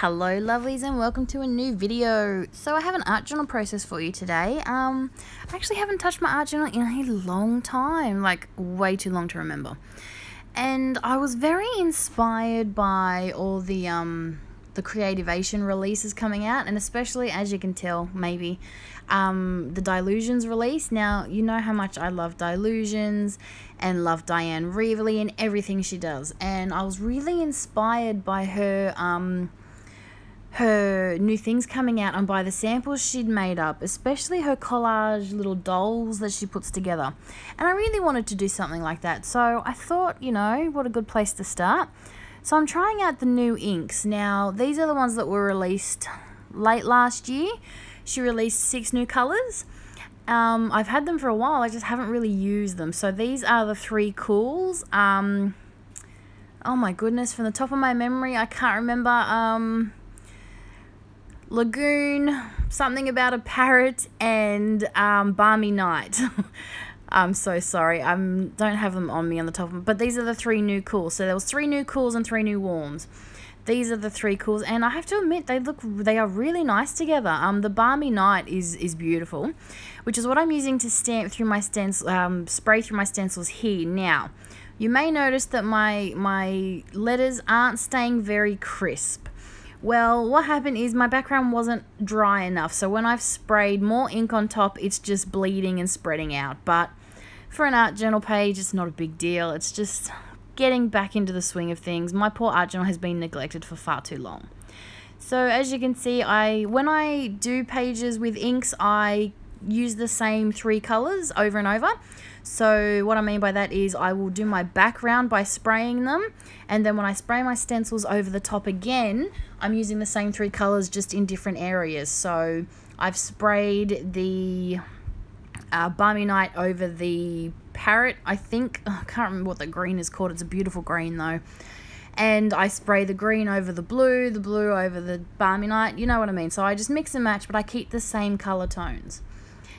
Hello lovelies and welcome to a new video. So I have an art journal process for you today. I actually haven't touched my art journal in a long time, like way too long to remember. And I was very inspired by all the Creativation releases coming out, and especially, as you can tell, maybe the Dylusions release. Now, you know how much I love Dylusions and love Dyan Reaveley and everything she does, and I was really inspired by her her new things coming out and by the samples she'd made up, especially her collage little dolls that she puts together. And I really wanted to do something like that, so I thought, you know, what a good place to start. So I'm trying out the new inks. Now, these are the ones that were released late last year. She released 6 new colours. I've had them for a while, I just haven't really used them. So these are the 3 cools. Oh my goodness, from the top of my memory, I can't remember. Lagoon, something about a parrot, and Balmy Night. I'm so sorry, I don't have them on me on the top of them. But these are the 3 new cools. So there was 3 new cools and 3 new warms. These are the 3 cools, and I have to admit they are really nice together. The Balmy Night is beautiful, which is what I'm using to stamp through my stencil, spray through my stencils here now. You may notice that my letters aren't staying very crisp. Well, what happened is my background wasn't dry enough, so when I've sprayed more ink on top, it's just bleeding and spreading out. But for an art journal page, it's not a big deal. It's just getting back into the swing of things. My poor art journal has been neglected for far too long. So as you can see, when I do pages with inks, I use the same 3 colors over and over. So what I mean by that is I will do my background by spraying them, and then when I spray my stencils over the top again, I'm using the same 3 colors just in different areas. So I've sprayed the Balmy Night over the parrot, I think. Oh, I can't remember what the green is called. It's a beautiful green though. And I spray the green over the blue over the Balmy Night, you know what I mean. So I just mix and match, but I keep the same color tones.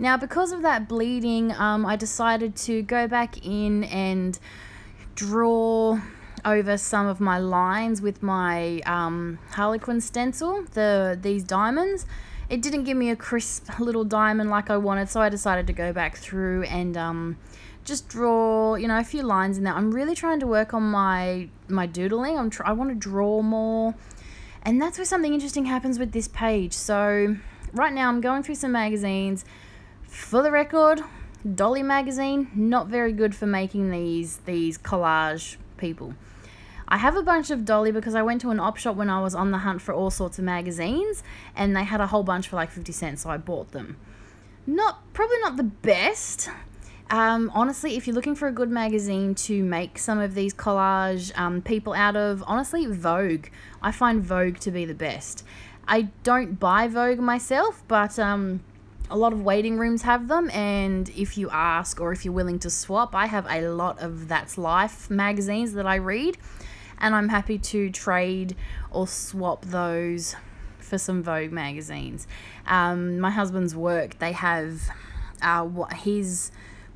Now, because of that bleeding, I decided to go back in and draw over some of my lines with my Harlequin stencil, these diamonds. It didn't give me a crisp little diamond like I wanted, so I decided to go back through and just draw, you know, a few lines in there. I'm really trying to work on my doodling. I want to draw more, and that's where something interesting happens with this page. So right now I'm going through some magazines. For the record, Dolly magazine, not very good for making these collage people. I have a bunch of Dolly because I went to an op shop when I was on the hunt for all sorts of magazines, and they had a whole bunch for like 50 cents, so I bought them. Probably not the best. Honestly, if you're looking for a good magazine to make some of these collage people out of, honestly, Vogue. I find Vogue to be the best. I don't buy Vogue myself, but a lot of waiting rooms have them, and if you ask or if you're willing to swap, I have a lot of That's Life magazines that I read, and I'm happy to trade or swap those for some Vogue magazines. My husband's work, they have his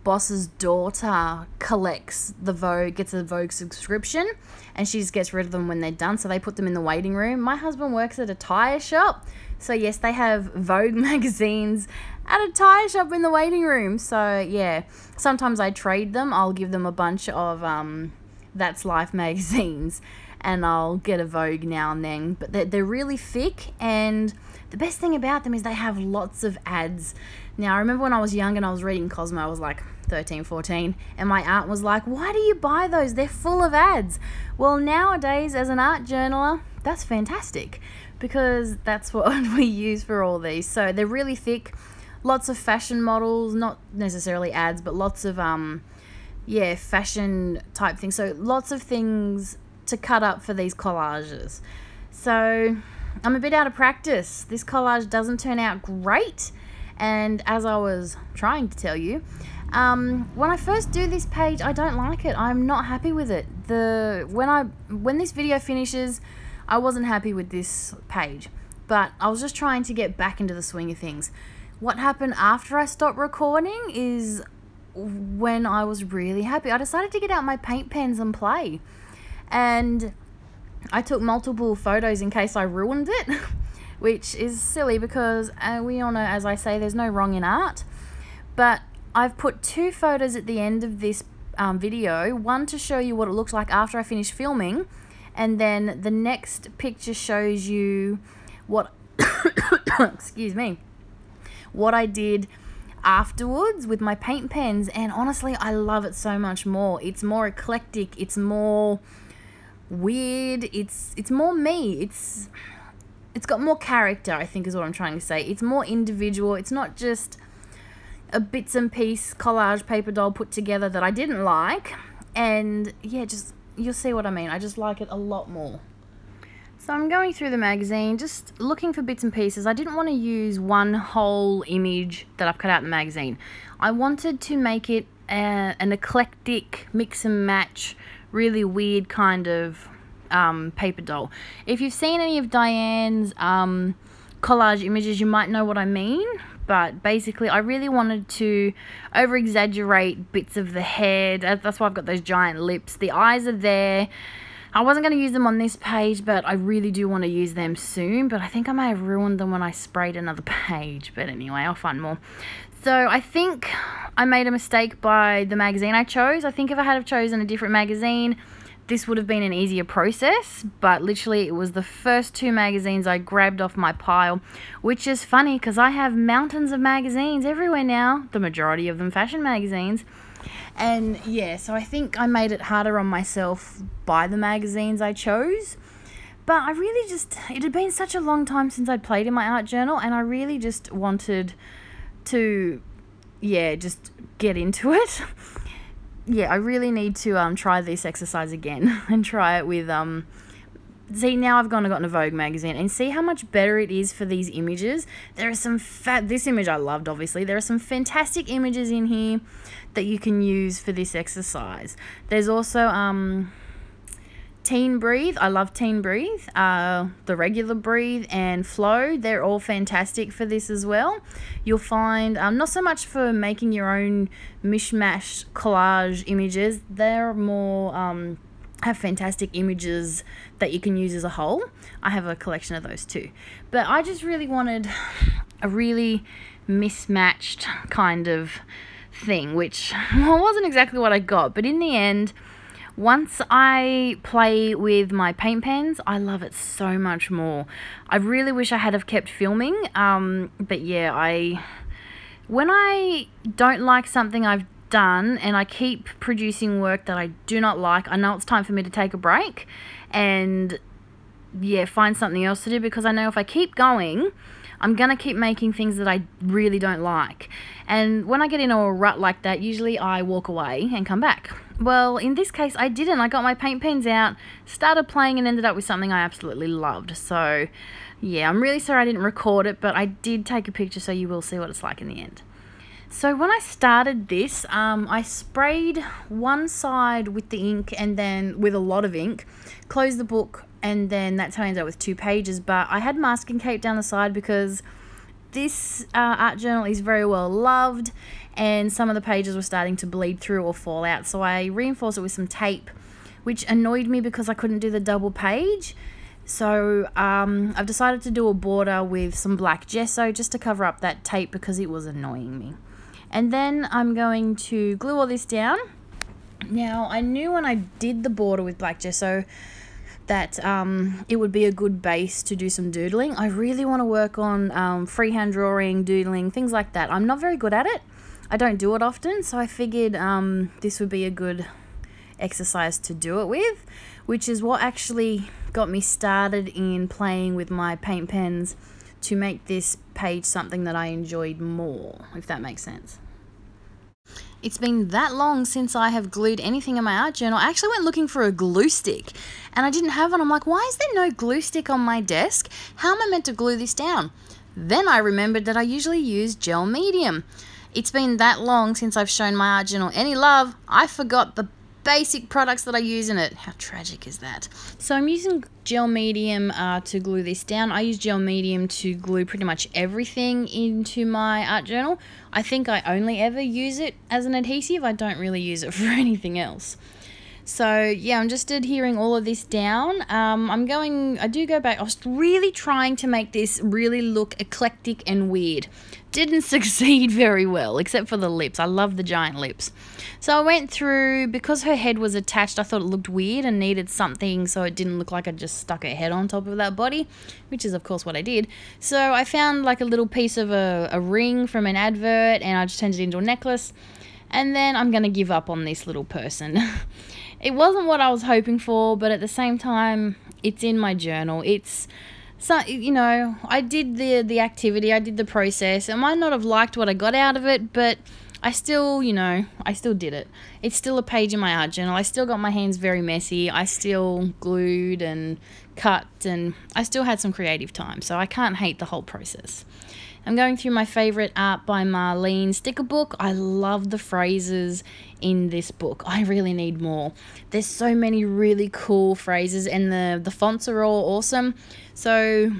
boss's daughter collects the Vogue, gets a Vogue subscription, and she just gets rid of them when they're done, so they put them in the waiting room. My husband works at a tire shop, so yes, they have Vogue magazines at a tire shop in the waiting room. So yeah, sometimes I trade them. I'll give them a bunch of That's Life magazines, and I'll get a Vogue now and then, but they're really thick, and the best thing about them is they have lots of ads. Now, I remember when I was young and I was reading Cosmo, I was like 13, 14, and my aunt was like, why do you buy those? They're full of ads. Well, nowadays, as an art journaler, that's fantastic, because that's what we use for all these. So they're really thick, lots of fashion models, not necessarily ads, but lots of, yeah, fashion type things. So lots of things to cut up for these collages. So I'm a bit out of practice. This collage doesn't turn out great. And as I was trying to tell you, when I first do this page, I don't like it. I'm not happy with it. When this video finishes, I wasn't happy with this page, but I was just trying to get back into the swing of things. What happened after I stopped recording is when I was really happy. I decided to get out my paint pens and play. And I took multiple photos in case I ruined it, which is silly because we all know, as I say, there's no wrong in art. But I've put two photos at the end of this video, one to show you what it looks like after I finish filming, and then the next picture shows you what excuse me, what I did afterwards with my paint pens. And honestly, I love it so much more. It's more eclectic, it's more weird, it's more me, it's got more character, I think is what I'm trying to say. It's more individual. It's not just a bits and piece collage paper doll put together that I didn't like. And yeah, just, you'll see what I mean. I just like it a lot more. So I'm going through the magazine, just looking for bits and pieces. I didn't want to use one whole image that I've cut out in the magazine. I wanted to make it an eclectic mix and match, really weird kind of paper doll. If you've seen any of Dyan's collage images, you might know what I mean. But basically, I really wanted to over-exaggerate bits of the head. That's why I've got those giant lips. The eyes are there. I wasn't going to use them on this page, but I really do want to use them soon. But I think I may have ruined them when I sprayed another page. But anyway, I'll find more. So I think I made a mistake by the magazine I chose. I think if I had have chosen a different magazine, this would have been an easier process, but literally it was the first two magazines I grabbed off my pile, which is funny because I have mountains of magazines everywhere now, the majority of them fashion magazines. And yeah, so I think I made it harder on myself by the magazines I chose. But I really just, it had been such a long time since I'd played in my art journal, and I really just wanted to, yeah, just get into it. Yeah, I really need to try this exercise again and try it with see, now I've gone and gotten a Vogue magazine, and see how much better it is for these images. There are some this image I loved, obviously. There are some fantastic images in here that you can use for this exercise. There's also Teen Breathe. I love Teen Breathe, the regular Breathe and Flow. They're all fantastic for this as well. You'll find not so much for making your own mishmash collage images. They're more have fantastic images that you can use as a whole. I have a collection of those too. But I just really wanted a really mismatched kind of thing, which, well, wasn't exactly what I got, but in the end, once I play with my paint pens, I love it so much more. I really wish I had have kept filming, but yeah, when I don't like something I've done and I keep producing work that I do not like, I know it's time for me to take a break and, yeah, find something else to do, because I know if I keep going, I'm going to keep making things that I really don't like. And when I get into a rut like that, usually I walk away and come back. Well, in this case, I didn't. I got my paint pens out, started playing, and ended up with something I absolutely loved. So, yeah, I'm really sorry I didn't record it, but I did take a picture, so you will see what it's like in the end. So when I started this, I sprayed one side with the ink and then with a lot of ink, closed the book, and then that's how I ended up with two pages. But I had masking tape down the side because this art journal is very well loved, and some of the pages were starting to bleed through or fall out. So I reinforced it with some tape, which annoyed me because I couldn't do the double page. So I've decided to do a border with some black gesso just to cover up that tape because it was annoying me. And then I'm going to glue all this down. Now, I knew when I did the border with black gesso that it would be a good base to do some doodling. I really want to work on freehand drawing, doodling, things like that. I'm not very good at it. I don't do it often, so I figured this would be a good exercise to do it with, which is what actually got me started in playing with my paint pens to make this page something that I enjoyed more, if that makes sense. It's been that long since I have glued anything in my art journal. I actually went looking for a glue stick and I didn't have one. I'm like, why is there no glue stick on my desk? How am I meant to glue this down? Then I remembered that I usually use gel medium. It's been that long since I've shown my art journal any love. I forgot the basic products that I use in it. How tragic is that? So I'm using gel medium to glue this down. I use gel medium to glue pretty much everything into my art journal. I think I only ever use it as an adhesive. I don't really use it for anything else. So yeah, I'm just adhering all of this down. I do go back. I was really trying to make this really look eclectic and weird. Didn't succeed very well, except for the lips. I love the giant lips. So I went through, because her head was attached, I thought it looked weird and needed something so it didn't look like I just stuck her head on top of that body, which is of course what I did. So I found like a little piece of a ring from an advert and I just turned it into a necklace. And then I'm going to give up on this little person. It wasn't what I was hoping for, but at the same time, it's in my journal. It's, so, you know, I did the activity, I did the process. I might not have liked what I got out of it, but I still, you know, I still did it. It's still a page in my art journal. I still got my hands very messy. I still glued and cut, and I still had some creative time, so I can't hate the whole process. I'm going through my favorite art by Marlene sticker book. I love the phrases in this book. I really need more. There's so many really cool phrases and the fonts are all awesome. So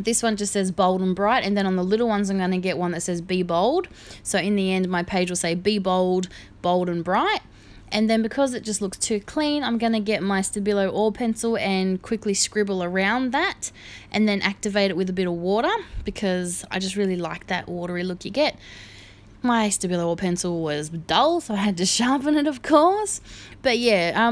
this one just says bold and bright, and then on the little ones I'm going to get one that says be bold. So in the end my page will say be bold, bold and bright. And then because it just looks too clean, I'm going to get my Stabilo All pencil and quickly scribble around that and then activate it with a bit of water because I just really like that watery look you get. My Stabilo All pencil was dull, so I had to sharpen it, of course. But yeah,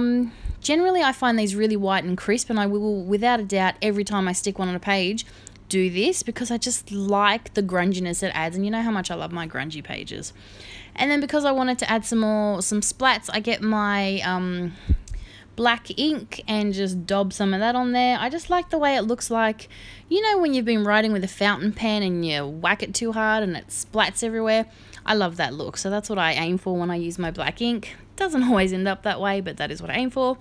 generally I find these really white and crisp, and I will, without a doubt, every time I stick one on a page, do this because I just like the grunginess it adds, and you know how much I love my grungy pages. And then because I wanted to add some splats, I get my black ink and just daub some of that on there. I just like the way it looks like, you know, when you've been writing with a fountain pen and you whack it too hard and it splats everywhere. I love that look, so that's what I aim for when I use my black ink. Doesn't always end up that way, but that is what I aim for.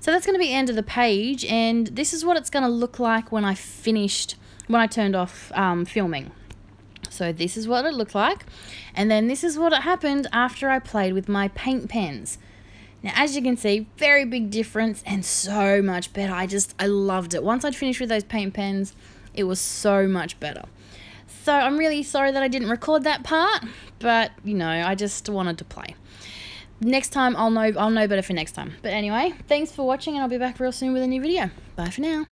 So that's going to be the end of the page, and this is what it's going to look like when I finished, when I turned off filming. So this is what it looked like, and then this is what it happened after I played with my paint pens. Now as you can see, very big difference and so much better. I loved it. Once I'd finished with those paint pens, it was so much better. So I'm really sorry that I didn't record that part, but you know, I just wanted to play. Next time I'll know better for next time. But anyway, thanks for watching, and I'll be back real soon with a new video. Bye for now.